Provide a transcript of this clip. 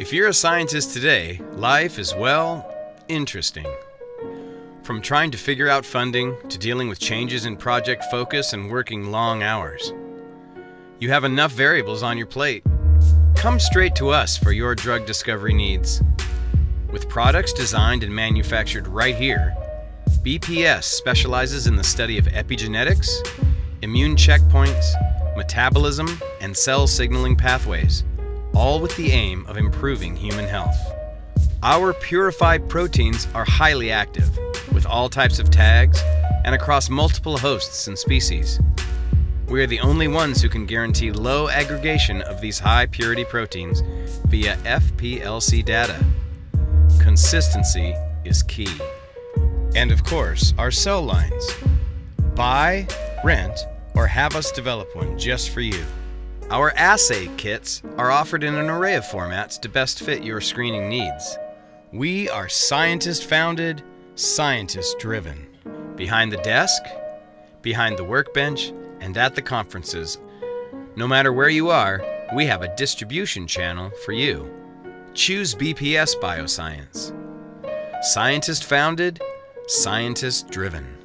If you're a scientist today, life is, well, interesting. From trying to figure out funding, to dealing with changes in project focus and working long hours. You have enough variables on your plate. Come straight to us for your drug discovery needs. With products designed and manufactured right here, BPS specializes in the study of epigenetics, immune checkpoints, metabolism, and cell signaling pathways, all with the aim of improving human health. Our purified proteins are highly active, with all types of tags and across multiple hosts and species. We are the only ones who can guarantee low aggregation of these high purity proteins via FPLC data. Consistency is key. And of course, our cell lines. Buy, rent, or have us develop one just for you. Our assay kits are offered in an array of formats to best fit your screening needs. We are scientist-founded, scientist-driven. Behind the desk, behind the workbench, and at the conferences. No matter where you are, we have a distribution channel for you. Choose BPS Bioscience. Scientist-founded, scientist-driven.